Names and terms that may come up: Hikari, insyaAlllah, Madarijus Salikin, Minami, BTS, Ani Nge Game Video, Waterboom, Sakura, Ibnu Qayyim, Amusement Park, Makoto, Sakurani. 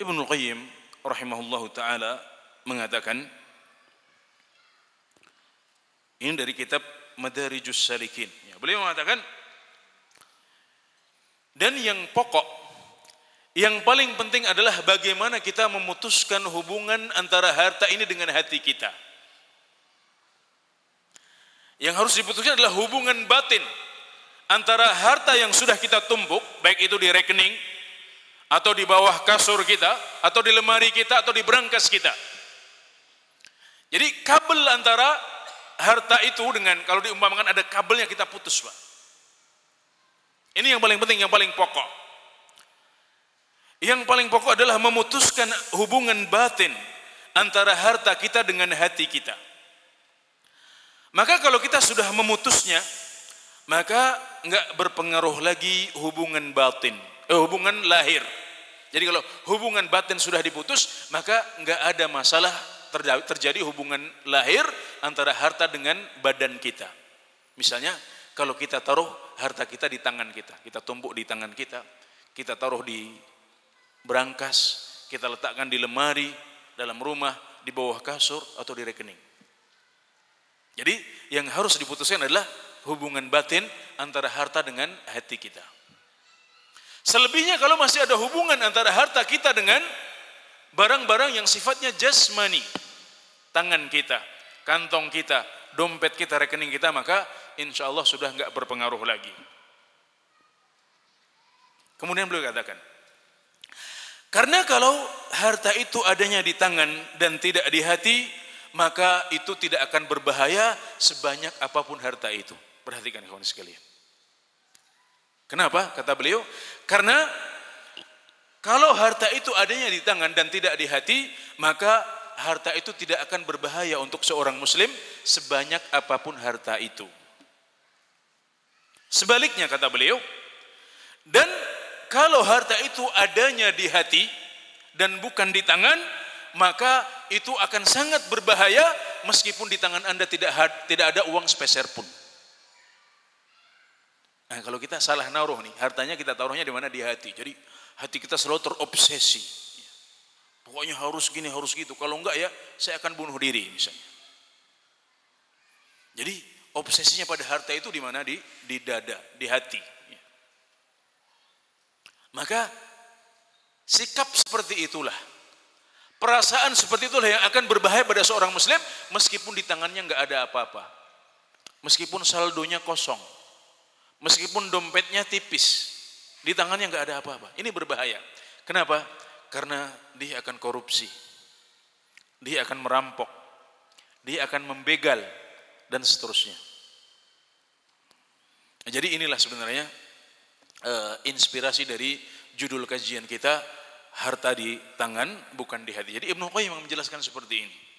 Ibnu Qayyim rahimahullahu ta'ala mengatakan, ini dari kitab Madarijus Salikin, beliau mengatakan, dan yang pokok, yang paling penting adalah bagaimana kita memutuskan hubungan antara harta ini dengan hati kita. Yang harus diputuskan adalah hubungan batin antara harta yang sudah kita tumpuk, baik itu di rekening atau di bawah kasur kita, atau di lemari kita, atau di berangkas kita. Jadi kabel antara harta itu dengan, kalau diumpamakan ada kabelnya, kita putus, Pak. Ini yang paling penting, yang paling pokok. Yang paling pokok adalah memutuskan hubungan batin antara harta kita dengan hati kita. Maka kalau kita sudah memutusnya, maka nggak berpengaruh lagi hubungan batin. Hubungan lahir. Jadi kalau hubungan batin sudah diputus, maka nggak ada masalah terjadi hubungan lahir antara harta dengan badan kita. Misalnya kalau kita taruh harta kita di tangan kita, kita tumpuk di tangan kita, kita taruh di berangkas, kita letakkan di lemari, dalam rumah, di bawah kasur, atau di rekening. Jadi yang harus diputuskan adalah hubungan batin antara harta dengan hati kita. Selebihnya kalau masih ada hubungan antara harta kita dengan barang-barang yang sifatnya jasmani, tangan kita, kantong kita, dompet kita, rekening kita, maka insya Allah sudah nggak berpengaruh lagi. Kemudian beliau katakan, karena kalau harta itu adanya di tangan dan tidak di hati, maka itu tidak akan berbahaya sebanyak apapun harta itu. Perhatikan kawan sekalian. Kenapa? Kata beliau, karena kalau harta itu adanya di tangan dan tidak di hati, maka harta itu tidak akan berbahaya untuk seorang muslim sebanyak apapun harta itu. Sebaliknya kata beliau, dan kalau harta itu adanya di hati dan bukan di tangan, maka itu akan sangat berbahaya meskipun di tangan Anda tidak ada uang sepeser pun. Nah, kalau kita salah naruh nih, hartanya kita taruhnya di mana? Di hati. Jadi hati kita selalu terobsesi. Pokoknya harus gini, harus gitu. Kalau enggak ya, saya akan bunuh diri misalnya. Jadi obsesinya pada harta itu di mana? Di dada, di hati. Maka sikap seperti itulah, perasaan seperti itulah yang akan berbahaya pada seorang muslim meskipun di tangannya enggak ada apa-apa. Meskipun saldonya kosong. Meskipun dompetnya tipis, di tangannya nggak ada apa-apa. Ini berbahaya. Kenapa? Karena dia akan korupsi, dia akan merampok, dia akan membegal, dan seterusnya. Jadi inilah sebenarnya inspirasi dari judul kajian kita, harta di tangan bukan di hati. Jadi Ibnu Qayyim menjelaskan seperti ini.